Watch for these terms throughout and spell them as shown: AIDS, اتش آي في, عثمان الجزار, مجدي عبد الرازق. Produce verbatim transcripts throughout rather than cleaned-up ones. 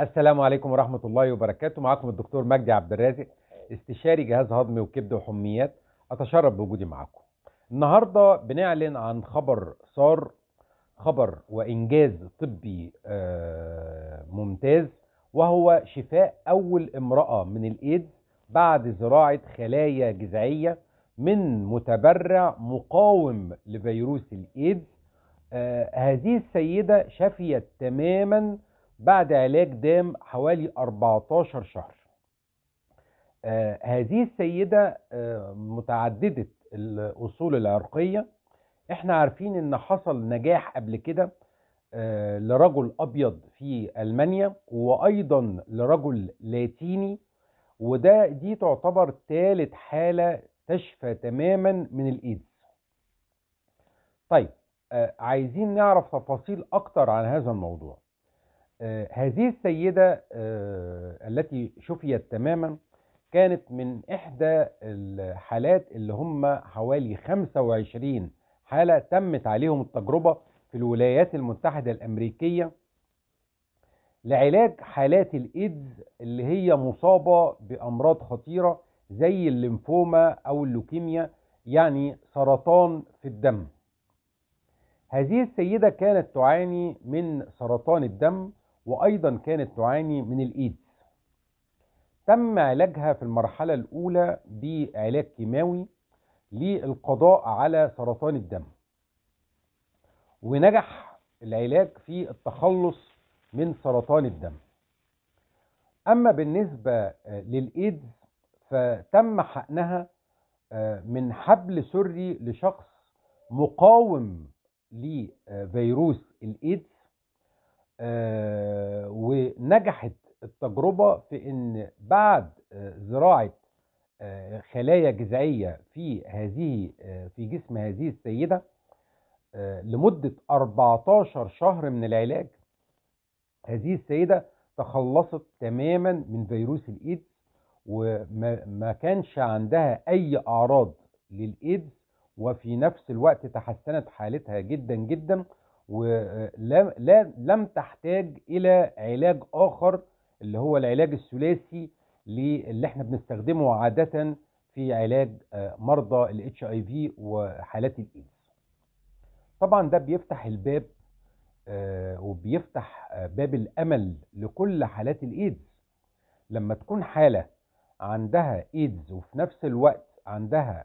السلام عليكم ورحمة الله وبركاته. معكم الدكتور مجدي عبد الرازق، استشاري جهاز هضمي وكبد وحميات. أتشرف بوجودي معكم. النهاردة بنعلن عن خبر صار خبر وإنجاز طبي ممتاز، وهو شفاء أول امرأة من الإيدز بعد زراعة خلايا جذعية من متبرع مقاوم لفيروس الإيدز. هذه السيدة شفيت تماما بعد علاج دام حوالي أربعتاشر شهر. آه هذه السيدة آه متعددة الأصول العرقية. احنا عارفين ان حصل نجاح قبل كده آه لرجل أبيض في ألمانيا، وأيضا لرجل لاتيني، وده دي تعتبر ثالث حالة تشفى تماما من الإيدز. طيب آه عايزين نعرف تفاصيل أكتر عن هذا الموضوع. آه هذه السيدة آه التي شفيت تماما كانت من إحدى الحالات اللي هم حوالي خمسة وعشرين حالة تمت عليهم التجربة في الولايات المتحدة الأمريكية لعلاج حالات الإيدز اللي هي مصابة بأمراض خطيرة زي الليمفوما أو اللوكيميا، يعني سرطان في الدم. هذه السيدة كانت تعاني من سرطان الدم، وأيضا كانت تعاني من الإيدز. تم علاجها في المرحلة الأولى بعلاج كيماوي للقضاء على سرطان الدم، ونجح العلاج في التخلص من سرطان الدم. أما بالنسبة للإيدز فتم حقنها من حبل سري لشخص مقاوم لفيروس الإيدز، ونجحت التجربة في ان بعد زراعة خلايا جذعية في هذه في جسم هذه السيدة لمدة أربعتاشر شهر من العلاج، هذه السيدة تخلصت تماما من فيروس الإيدز، وما كانش عندها اي اعراض للإيدز، وفي نفس الوقت تحسنت حالتها جدا جدا، ولم تحتاج الى علاج اخر اللي هو العلاج الثلاثي اللي احنا بنستخدمه عادة في علاج مرضى ال اتش آي في وحالات الإيدز. طبعا ده بيفتح الباب وبيفتح باب الأمل لكل حالات الإيدز. لما تكون حالة عندها إيدز وفي نفس الوقت عندها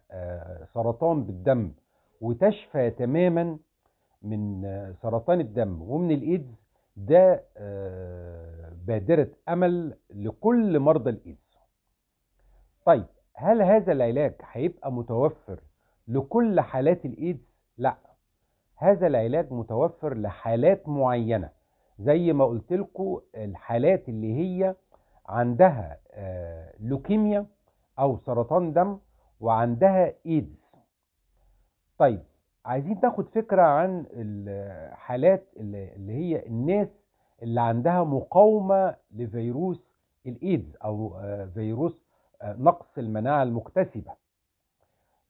سرطان بالدم وتشفى تماما من سرطان الدم ومن الإيدز، ده بادرة أمل لكل مرضى الإيدز. طيب هل هذا العلاج هيبقى متوفر لكل حالات الإيدز؟ لا، هذا العلاج متوفر لحالات معينة زي ما قلت لكم، الحالات اللي هي عندها لوكيميا أو سرطان دم وعندها إيدز. طيب عايزين تاخد فكرة عن الحالات اللي هي الناس اللي عندها مقاومة لفيروس الإيدز أو فيروس نقص المناعة المكتسبة.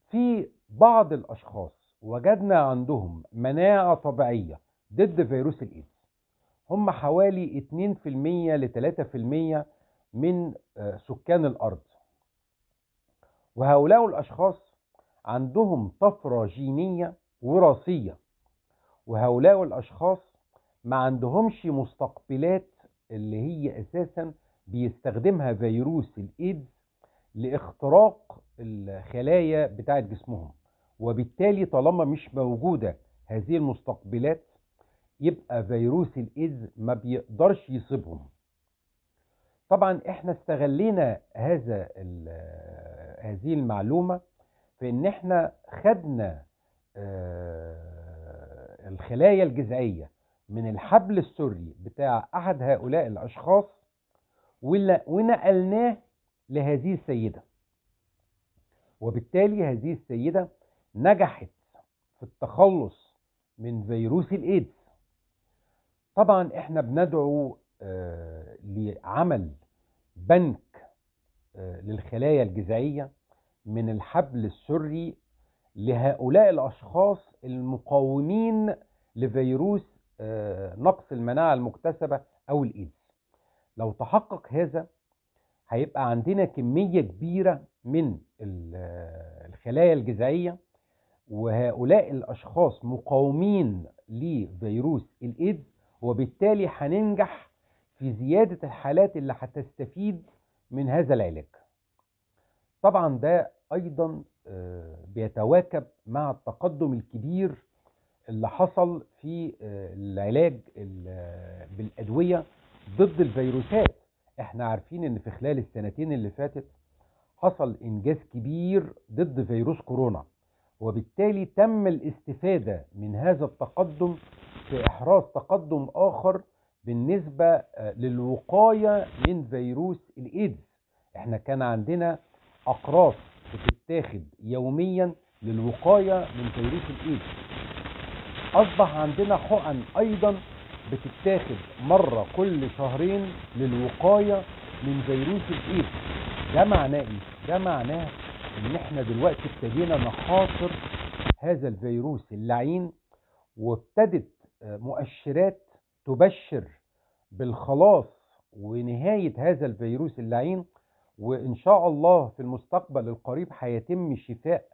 في بعض الأشخاص وجدنا عندهم مناعة طبيعية ضد فيروس الإيدز، هم حوالي اتنين في المية ل تلاتة في المية من سكان الأرض، وهؤلاء الأشخاص عندهم طفرة جينية وراثية، وهؤلاء الأشخاص ما عندهمش مستقبلات اللي هي أساسا بيستخدمها فيروس الإيدز لاختراق الخلايا بتاعة جسمهم، وبالتالي طالما مش موجودة هذه المستقبلات يبقى فيروس الإيدز ما بيقدرش يصيبهم. طبعا احنا استغلينا هذا هذه المعلومة في ان احنا خدنا آه الخلايا الجذعية من الحبل السري بتاع أحد هؤلاء الأشخاص ونقلناه لهذه السيدة، وبالتالي هذه السيدة نجحت في التخلص من فيروس الإيدز. طبعا احنا بندعو آه لعمل بنك آه للخلايا الجذعية من الحبل السري لهؤلاء الأشخاص المقاومين لفيروس نقص المناعة المكتسبة أو الإيدز. لو تحقق هذا هيبقى عندنا كمية كبيرة من الخلايا الجذعية، وهؤلاء الأشخاص مقاومين لفيروس الإيدز، وبالتالي هننجح في زيادة الحالات اللي هتستفيد من هذا العلاج. طبعا ده أيضا بيتواكب مع التقدم الكبير اللي حصل في العلاج بالأدوية ضد الفيروسات. احنا عارفين ان في خلال السنتين اللي فاتت حصل انجاز كبير ضد فيروس كورونا، وبالتالي تم الاستفادة من هذا التقدم في إحراز تقدم آخر بالنسبة للوقاية من فيروس الإيدز. احنا كان عندنا أقراص بتتاخد يوميا للوقاية من فيروس الإيدز، أصبح عندنا حقن أيضا بتتاخد مرة كل شهرين للوقاية من فيروس الإيدز. ده معناه إيه؟ ده معناه إن احنا دلوقتي ابتدينا نحاصر هذا الفيروس اللعين، وابتدت مؤشرات تبشر بالخلاص ونهاية هذا الفيروس اللعين، وإن شاء الله في المستقبل القريب هيتم شفاء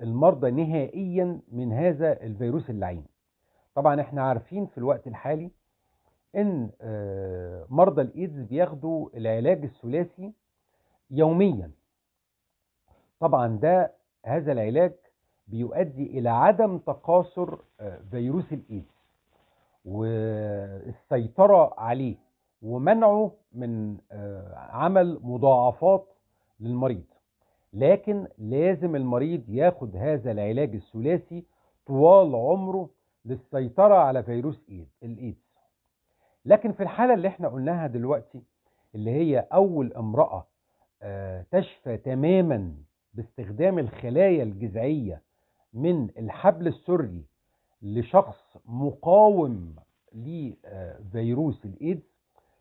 المرضى نهائيا من هذا الفيروس اللعين. طبعا احنا عارفين في الوقت الحالي ان مرضى الإيدز بياخدوا العلاج الثلاثي يوميا. طبعا ده هذا العلاج بيؤدي الى عدم تقاصر فيروس الإيدز والسيطرة عليه ومنعه من عمل مضاعفات للمريض، لكن لازم المريض ياخد هذا العلاج الثلاثي طوال عمره للسيطرة على فيروس الإيدز. لكن في الحالة اللي احنا قلناها دلوقتي، اللي هي أول امرأة تشفى تماما باستخدام الخلايا الجذعية من الحبل السري لشخص مقاوم لفيروس الإيدز،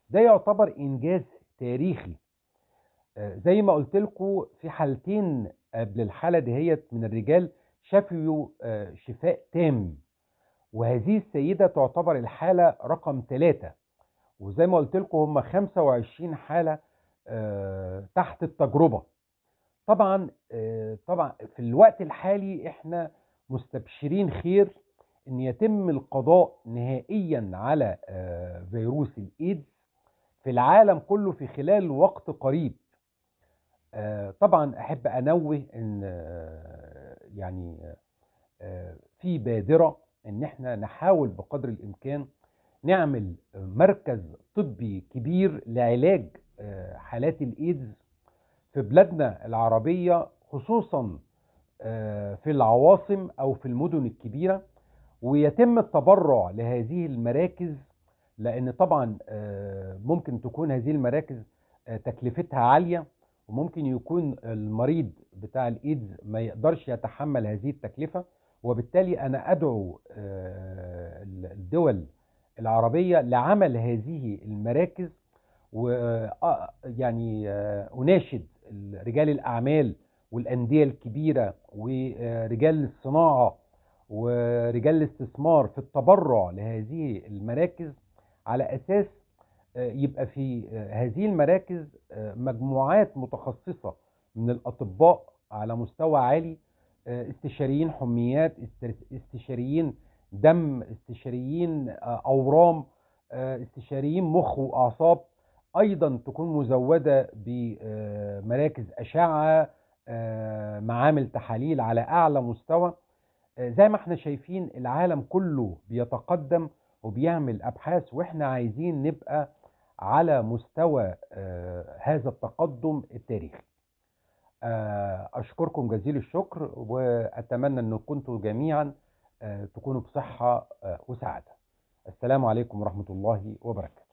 ده يعتبر إنجاز تاريخي. زي ما قلت لكم في حالتين قبل الحالة دهيت من الرجال شفوا شفاء تام، وهذه السيدة تعتبر الحالة رقم ثلاثة، وزي ما قلت لكم هم خمسة وعشرين حالة تحت التجربة. طبعا طبعا في الوقت الحالي احنا مستبشرين خير ان يتم القضاء نهائيا على فيروس الإيدز في العالم كله في خلال وقت قريب. طبعا احب انوه ان يعني في بادرة ان احنا نحاول بقدر الامكان نعمل مركز طبي كبير لعلاج حالات الإيدز في بلادنا العربية، خصوصا في العواصم او في المدن الكبيرة، ويتم التبرع لهذه المراكز، لان طبعا ممكن تكون هذه المراكز تكلفتها عالية، وممكن يكون المريض بتاع الإيدز ما يقدرش يتحمل هذه التكلفة. وبالتالي انا ادعو الدول العربية لعمل هذه المراكز، ويعني اناشد رجال الاعمال والاندية الكبيرة ورجال الصناعة ورجال الاستثمار في التبرع لهذه المراكز، على اساس يبقى في هذه المراكز مجموعات متخصصة من الأطباء على مستوى عالي، استشاريين حميات، استشاريين دم، استشاريين أورام، استشاريين مخ وأعصاب، أيضا تكون مزودة بمراكز أشعة، معامل تحاليل على أعلى مستوى. زي ما احنا شايفين العالم كله بيتقدم وبيعمل أبحاث، وإحنا عايزين نبقى على مستوى هذا التقدم التاريخي. أشكركم جزيل الشكر، وأتمنى أن كنتم جميعا تكونوا بصحة وسعادة. السلام عليكم ورحمة الله وبركاته.